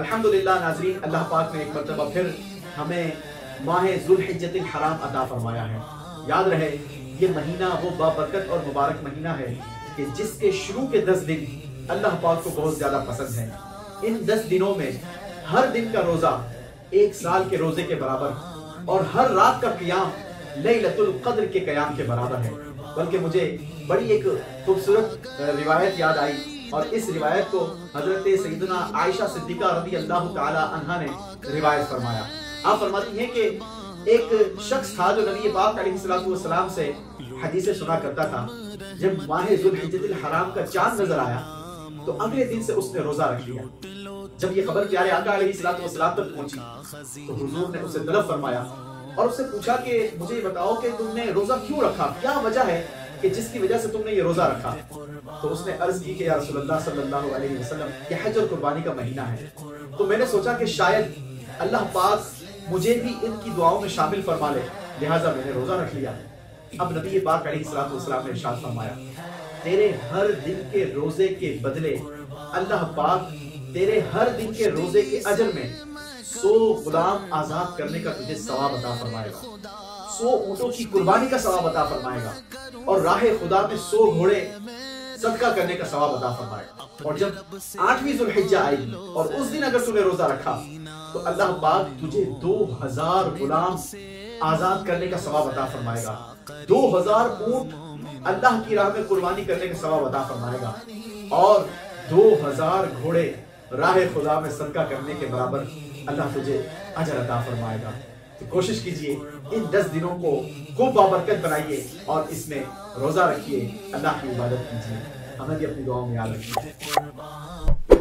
अल्हम्दुलिल्लाह नाज़रीन, अल्लाह पाक ने एक मरतबा फिर हमें माह ज़ुल्हिज्जतिल हराम अता फरमाया है। याद रहे ये महीना वो बाबरकत और मुबारक महीना है कि जिसके शुरू के 10 दिन अल्लाह पाक को बहुत ज़्यादा पसंद है। इन 10 दिनों में हर दिन का रोज़ा एक साल के रोज़े के बराबर और हर रात का क़ियाम लैलतुल क़द्र के क़ियाम के बराबर है। बल्कि मुझे बड़ी एक खूबसूरत रिवायत याद आई और इस रिवायत को हजरत सईदना आयशा सिद्दीका रज़ी अल्लाह तआला अन्हा ने रिवायत फरमाया। आप फरमाती हैं कि एक शख्स था जो नबी पाक अलैहिस्सलातु वस्सलाम से हदीसें सुना करता था। जब माह ज़ुल्हिज्जतिल हराम का चांद नजर आया तो अगले दिन से उसने रोजा रख लिया। जब ये खबर प्यारे आका अलैहिस्सलातु वस्सलाम तक पहुंची तो हुजूर ने उसे तलब फरमाया और उससे पूछा कि मुझे बताओ कि तुमने रोजा क्यों रखा, क्या वजह है कि जिसकी वजह से तुमने ये रोजा रखा। तो उसने अर्ज की कि या रसूलल्लाह सल्लल्लाहु अलैहि वसल्लम, ये हज और कुर्बानी का महीना है तो मैंने सोचा कि शायद अल्लाह पाक मुझे भी इनकी दुआओं में शामिल फरमा ले, लिहाजा मैंने रोजा रख लिया। अब नबी पाक अलैहिस्सलाम ने इरशाद फरमाया, तेरे हर दिन के रोजे के बदले अल्लाह पाक तेरे हर दिन के रोजे के अजर में 100 गुलाम आजाद करने का तुझे सवाब अता फरमाएगा, 100 ऊँटों की कुर्बानी का सवाब अता फरमाएगा और राह खुदा में 100 घोड़े सदका करने का सवाब अता फरमाएगा। और जब 8वीं ज़ुल्हिज्जा आई और उस दिन अगर तूने रोजा रखा तो अल्लाह पाक तुझे 2000 गुलाम आजाद करने का सवाब अता फरमाएगा, 2000 ऊँट अल्लाह की राह में कुर्बानी करने का सवाब अता फरमाएगा और 2000 घोड़े राह खुदा में सदका करने के बराबर अल्लाह तुझे अजर अता फरमाएगा। तो कोशिश कीजिए इन 10 दिनों को खूब बाबरकत बनाइए और इसमें रोजा रखिए, अल्लाह की इबादत कीजिए। हमें भी अपनी दुआओं में याद रखिए।